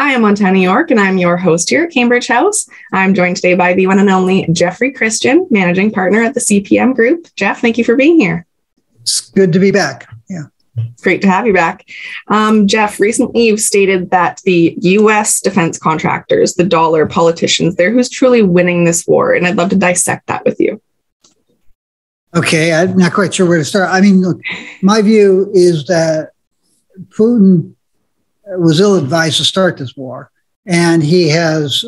I am Montana Yorke, and I'm your host here at Cambridge House. I'm joined today by the one and only Jeffrey Christian, managing partner at the CPM Group. Jeff, thank you for being here. It's good to be back. Yeah. Great to have you back. Jeff, recently you've stated that the U.S. defense contractors, the dollar politicians, they're who's truly winning this war, and I'd love to dissect that with you. Okay, I'm not quite sure where to start. I mean, look, my view is that Putin was ill-advised to start this war, and he has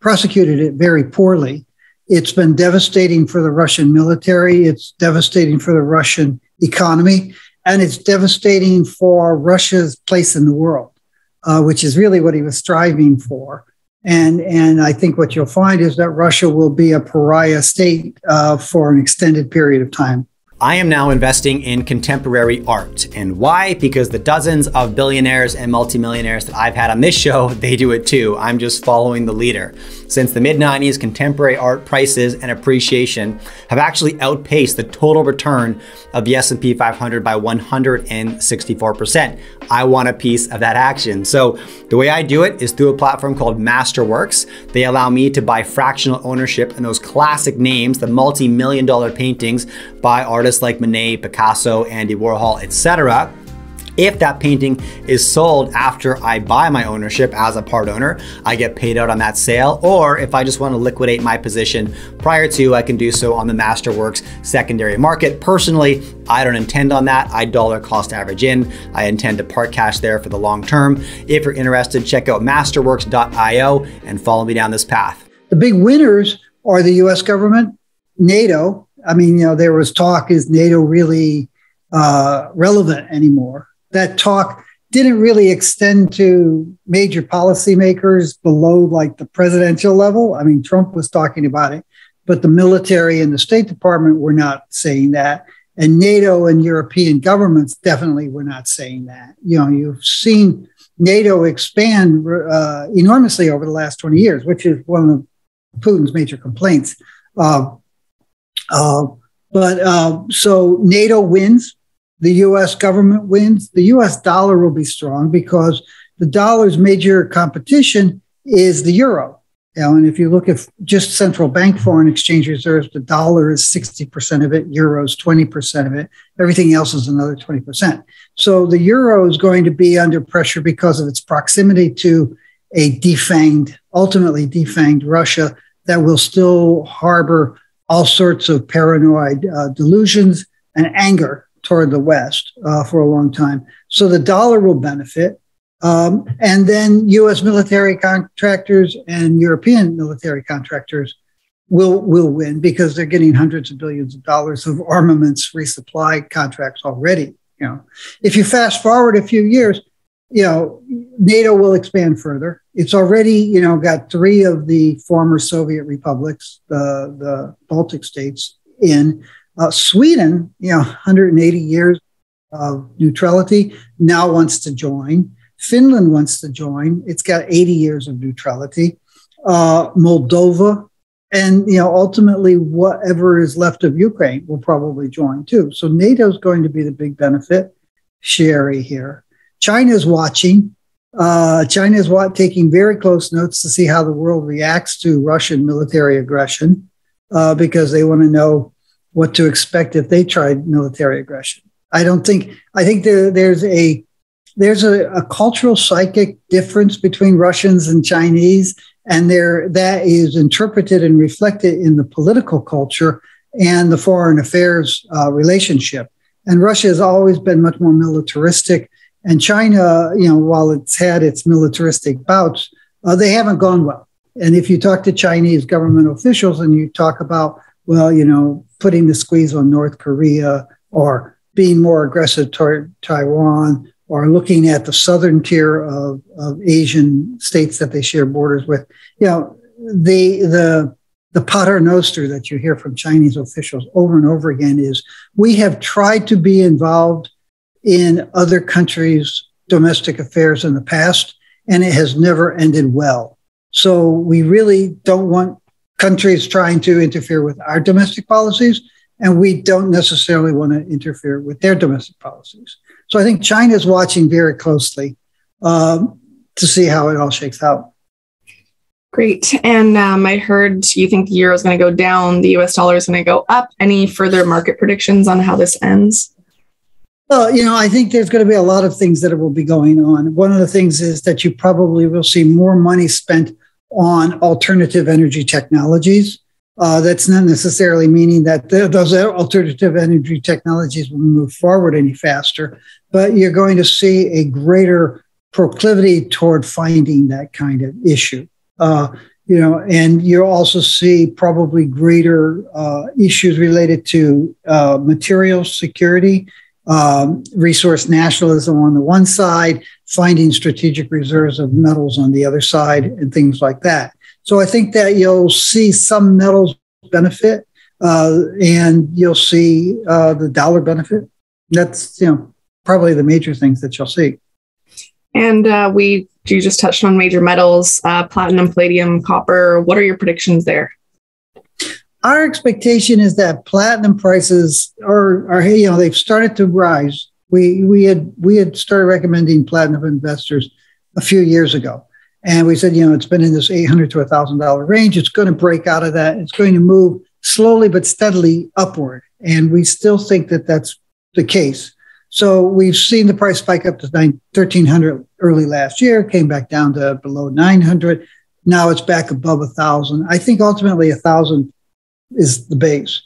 prosecuted it very poorly. It's been devastating for the Russian military. It's devastating for the Russian economy. And it's devastating for Russia's place in the world, which is really what he was striving for. And I think what you'll find is that Russia will be a pariah state for an extended period of time. I am now investing in contemporary art. And why? Because the dozens of billionaires and multimillionaires that I've had on this show, they do it too. I'm just following the leader. Since the mid-'90s, contemporary art prices and appreciation have actually outpaced the total return of the S&P 500 by 164%. I want a piece of that action. So the way I do it is through a platform called Masterworks. They allow me to buy fractional ownership in those classic names, the multi-million dollar paintings by artists like Monet, Picasso, Andy Warhol, etc. If that painting is sold after I buy my ownership as a part owner, I get paid out on that sale. Or if I just want to liquidate my position prior to, I can do so on the Masterworks secondary market. Personally, I don't intend on that. I dollar cost average in. I intend to park cash there for the long term. If you're interested, check out masterworks.io and follow me down this path. The big winners are the US government, NATO. I mean, you know, there was talk, is NATO really relevant anymore? That talk didn't really extend to major policymakers below like the presidential level. I mean, Trump was talking about it, but the military and the State Department were not saying that. And NATO and European governments definitely were not saying that. You know, you've seen NATO expand enormously over the last 20 years, which is one of Putin's major complaints. So NATO wins. The U.S. government wins. The U.S. dollar will be strong because the dollar's major competition is the euro. You know, and if you look at just central bank foreign exchange reserves, the dollar is 60% of it, euros 20% of it. Everything else is another 20%. So the euro is going to be under pressure because of its proximity to a defanged, ultimately defanged Russia that will still harbor all sorts of paranoid delusions and anger toward the West for a long time. So the dollar will benefit. And then U.S. military contractors and European military contractors will win because they're getting hundreds of billions of dollars of armaments resupply contracts already. You know, if you fast forward a few years, you know, NATO will expand further. It's already, you know, got three of the former Soviet republics, the Baltic states in. Sweden, you know, 180 years of neutrality, now wants to join. Finland wants to join. It's got 80 years of neutrality. Moldova, and, you know, ultimately whatever is left of Ukraine will probably join too. So NATO is going to be the big benefit share here. China's watching. China's taking very close notes to see how the world reacts to Russian military aggression because they want to know what to expect if they tried military aggression. I think there's a cultural psychic difference between Russians and Chinese, and that is interpreted and reflected in the political culture and the foreign affairs relationship. And Russia has always been much more militaristic, and China, you know, while it's had its militaristic bouts, they haven't gone well. And if you talk to Chinese government officials and you talk about, well, you know, putting the squeeze on North Korea or being more aggressive toward Taiwan or looking at the southern tier of Asian states that they share borders with, you know, the Pater Noster that you hear from Chinese officials over and over again is, we have tried to be involved in other countries' domestic affairs in the past, and it has never ended well. So we really don't want countries trying to interfere with our domestic policies, and we don't necessarily want to interfere with their domestic policies. So I think China's watching very closely. to see how it all shakes out. Great. And I heard you think the euro is going to go down, the US dollar is going to go up. Any further market predictions on how this ends? Well, you know, I think there's going to be a lot of things that will be going on. One of the things is that you probably will see more money spent on alternative energy technologies. That's not necessarily meaning that those alternative energy technologies will move forward any faster, but you're going to see a greater proclivity toward finding that kind of issue. You know, and you'll also see probably greater issues related to material security, resource nationalism on the one side, finding strategic reserves of metals on the other side, and things like that. So I think that you'll see some metals benefit, and you'll see the dollar benefit. That's, you know, probably the major things that you'll see. And you just touched on major metals, platinum, palladium, copper. What are your predictions there? Our expectation is that platinum prices are you know, they've started to rise. We had started recommending platinum investors a few years ago. And we said, you know, it's been in this $800 to $1,000 range. It's going to break out of that. It's going to move slowly but steadily upward. And we still think that that's the case. So we've seen the price spike up to $1,300 early last year, came back down to below $900. Now it's back above $1,000. I think ultimately $1,000 is the base.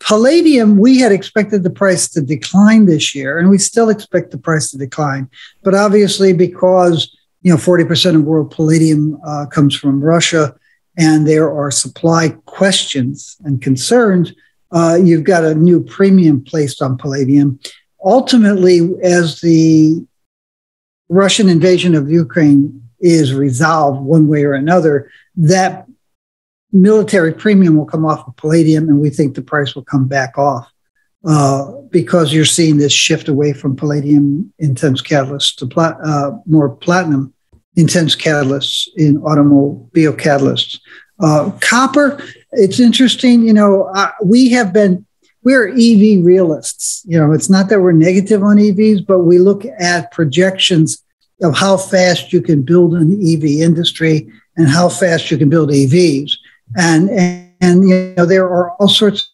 Palladium, we had expected the price to decline this year, and we still expect the price to decline. But obviously, because, you know, 40% of world palladium comes from Russia, and there are supply questions and concerns. You've got a new premium placed on palladium. Ultimately, as the Russian invasion of Ukraine is resolved one way or another, that military premium will come off of palladium, and we think the price will come back off because you're seeing this shift away from palladium-intense catalysts to more platinum-intense catalysts in automobile catalysts. Copper, it's interesting. You know, we're EV realists. You know, it's not that we're negative on EVs, but we look at projections of how fast you can build an EV industry and how fast you can build EVs. And you know, there are all sorts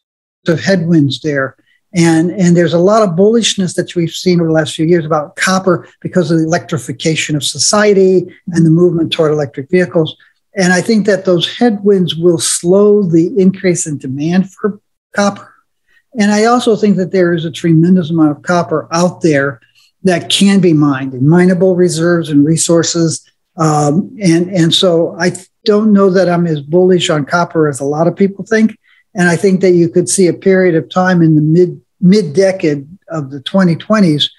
of headwinds there. And there's a lot of bullishness that we've seen over the last few years about copper because of the electrification of society and the movement toward electric vehicles. And I think that those headwinds will slow the increase in demand for copper. And I also think that there is a tremendous amount of copper out there that can be mined, in mineable reserves and resources. And so I don't know that I'm as bullish on copper as a lot of people think. And I think that you could see a period of time in the mid-decade of the 2020s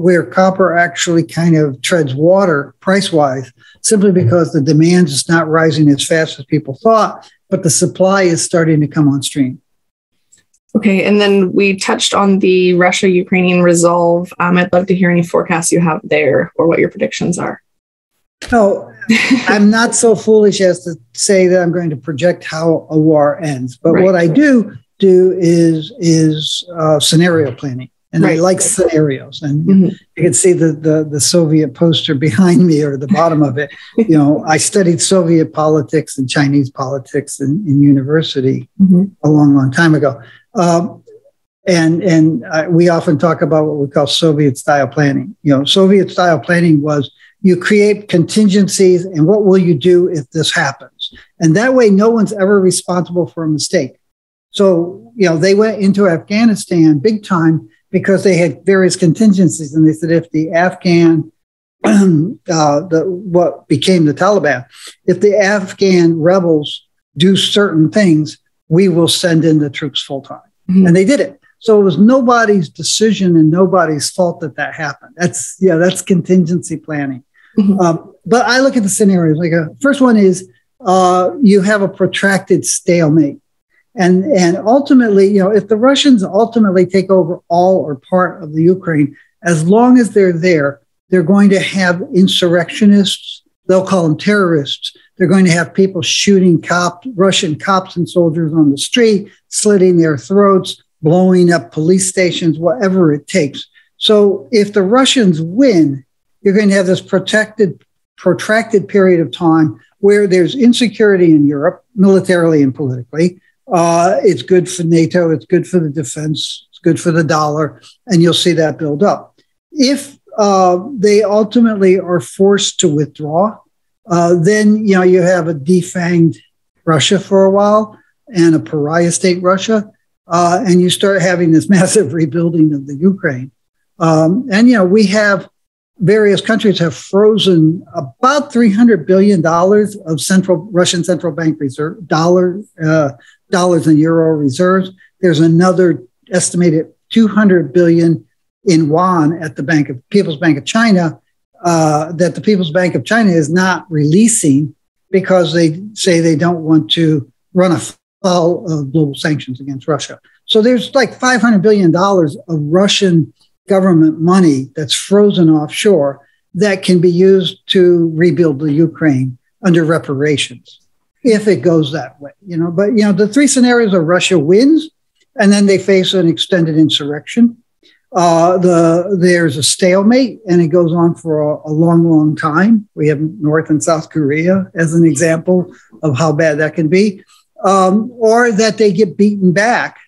where copper actually kind of treads water price-wise, simply because the demand is not rising as fast as people thought, but the supply is starting to come on stream. Okay, and then we touched on the Russia-Ukrainian resolve. I'd love to hear any forecasts you have there or what your predictions are. No, I'm not so foolish as to say that I'm going to project how a war ends. But what I do is scenario planning. And I like scenarios. And you can see the Soviet poster behind me or the bottom of it. You know, I studied Soviet politics and Chinese politics in university a long time ago. We often talk about what we call Soviet-style planning. You know, Soviet-style planning was you create contingencies and what will you do if this happens? And that way, no one's ever responsible for a mistake. So, you know, they went into Afghanistan big time because they had various contingencies. And they said, if the Afghan, what became the Taliban, if the Afghan rebels do certain things, we will send in the troops full time. And they did it. So it was nobody's decision and nobody's fault that that happened. That's, yeah, that's contingency planning. But I look at the scenarios. Like first one is you have a protracted stalemate. And ultimately, you know, if the Russians ultimately take over all or part of the Ukraine, as long as they're there, they're going to have insurrectionists. They'll call them terrorists. They're going to have people shooting Russian cops and soldiers on the street, slitting their throats, blowing up police stations, whatever it takes. So if the Russians win, you're going to have this protected protracted period of time where there's insecurity in Europe, militarily and politically. It's good for NATO. It's good for the defense. It's good for the dollar. And you'll see that build up. If they ultimately are forced to withdraw, then, you have a defanged Russia for a while and a pariah state Russia. And you start having this massive rebuilding of the Ukraine. We have various countries have frozen about $300 billion of Russian central bank reserve dollars and euro reserves. There's another estimated $200 billion in yuan at the People's Bank of China that the People's Bank of China is not releasing because they say they don't want to run afoul of global sanctions against Russia. So there's like $500 billion of Russian government money that's frozen offshore that can be used to rebuild the Ukraine under reparations, if it goes that way. But the three scenarios are Russia wins, and then they face an extended insurrection. There's a stalemate, and it goes on for a long, long time. We have North and South Korea as an example of how bad that can be, or that they get beaten back.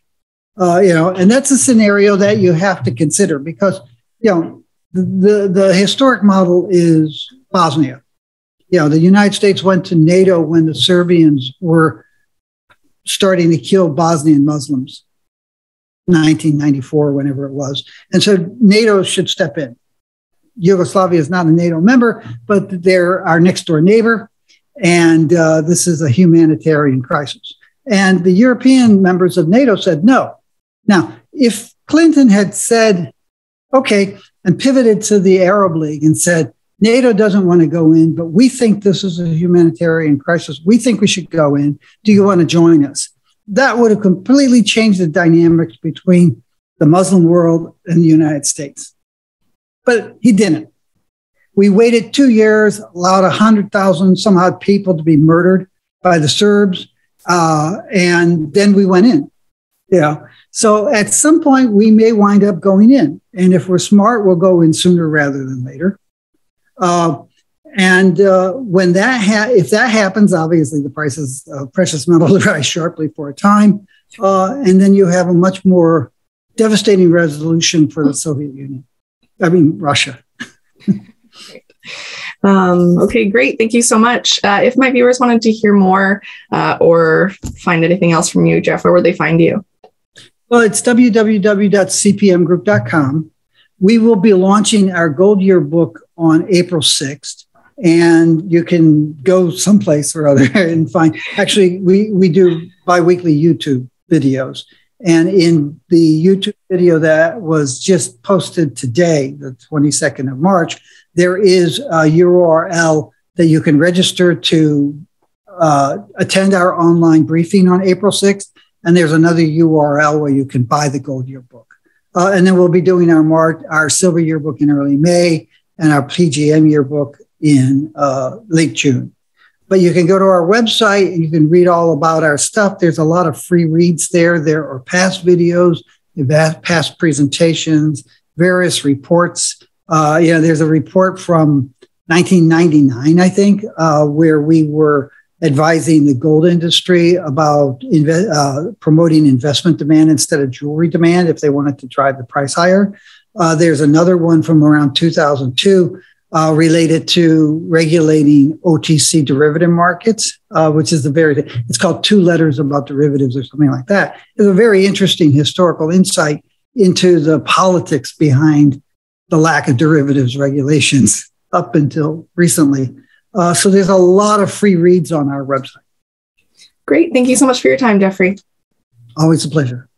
And that's a scenario that you have to consider because, the historic model is Bosnia. The United States went to NATO when the Serbians were starting to kill Bosnian Muslims, 1994, whenever it was. And so NATO should step in. Yugoslavia is not a NATO member, but they're our next door neighbor. And this is a humanitarian crisis. And the European members of NATO said no. Now, if Clinton had said, okay, and pivoted to the Arab League and said, NATO doesn't want to go in, but we think this is a humanitarian crisis. We think we should go in. Do you want to join us? That would have completely changed the dynamics between the Muslim world and the United States. But he didn't. We waited 2 years, allowed 100,000 some odd people to be murdered by the Serbs, and then we went in. So at some point, we may wind up going in. And if we're smart, we'll go in sooner rather than later. When if that happens, obviously the prices of precious metals rise sharply for a time. And then you have a much more devastating resolution for the Soviet Union. I mean, Russia. Okay, great. Thank you so much. If my viewers wanted to hear more or find anything else from you, Jeff, where would they find you? Well, it's www.cpmgroup.com. We will be launching our Gold Yearbook on April 6th, and you can go someplace or other and find. Actually, we do biweekly YouTube videos, and in the YouTube video that was just posted today, the 22nd of March, there is a URL that you can register to attend our online briefing on April 6th. And there's another URL where you can buy the Gold Yearbook. And then we'll be doing our Silver Yearbook in early May and our PGM Yearbook in late June. But you can go to our website and you can read all about our stuff. There's a lot of free reads there. There are past videos, past presentations, various reports. There's a report from 1999, I think, where we were advising the gold industry about promoting investment demand instead of jewelry demand if they wanted to drive the price higher. There's another one from around 2002 related to regulating OTC derivative markets, which is it's called Two Letters About Derivatives or something like that. It's a very interesting historical insight into the politics behind the lack of derivatives regulations up until recently. So there's a lot of free reads on our website. Great. Thank you so much for your time, Jeffrey. Always a pleasure.